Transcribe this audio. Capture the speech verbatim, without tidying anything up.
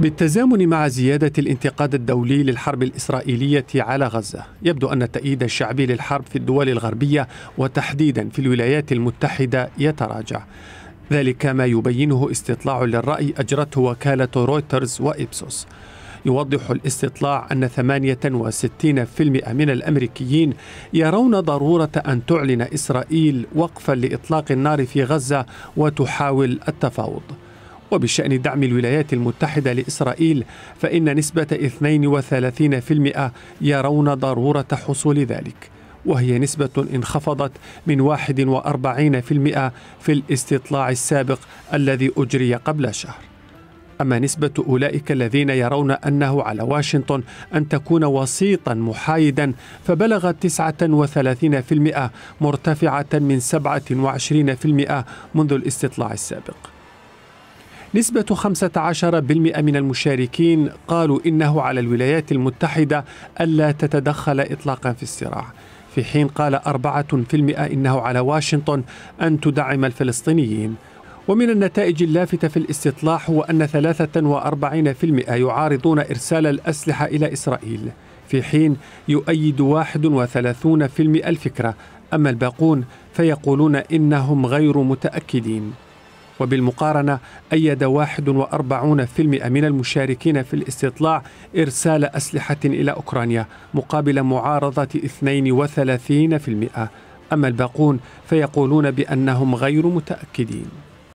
بالتزامن مع زيادة الانتقاد الدولي للحرب الإسرائيلية على غزة، يبدو أن التأييد الشعبي للحرب في الدول الغربية وتحديدا في الولايات المتحدة يتراجع، ذلك ما يبينه استطلاع للرأي أجرته وكالة رويترز وإبسوس. يوضح الاستطلاع أن ثمانية وستين بالمئة من الأمريكيين يرون ضرورة أن تعلن إسرائيل وقفا لإطلاق النار في غزة وتحاول التفاوض. وبشأن دعم الولايات المتحدة لإسرائيل فإن نسبة اثنين وثلاثين بالمئة يرون ضرورة حصول ذلك، وهي نسبة انخفضت من واحد وأربعين بالمئة في الاستطلاع السابق الذي أجري قبل شهر. أما نسبة أولئك الذين يرون أنه على واشنطن أن تكون وسيطا محايدا فبلغت تسعة وثلاثين بالمئة، مرتفعة من سبعة وعشرين بالمئة منذ الاستطلاع السابق. نسبة خمسة عشر بالمئة من المشاركين قالوا إنه على الولايات المتحدة ألا تتدخل إطلاقا في الصراع، في حين قال أربعة بالمئة إنه على واشنطن أن تدعم الفلسطينيين. ومن النتائج اللافتة في الاستطلاع هو أن ثلاثة وأربعين بالمئة يعارضون إرسال الأسلحة إلى إسرائيل، في حين يؤيد واحد وثلاثين بالمئة الفكرة، أما الباقون فيقولون إنهم غير متأكدين. وبالمقارنة أيد واحد وأربعين بالمئة من المشاركين في الاستطلاع إرسال أسلحة إلى أوكرانيا مقابل معارضة اثنين وثلاثين بالمئة، أما الباقون فيقولون بأنهم غير متأكدين.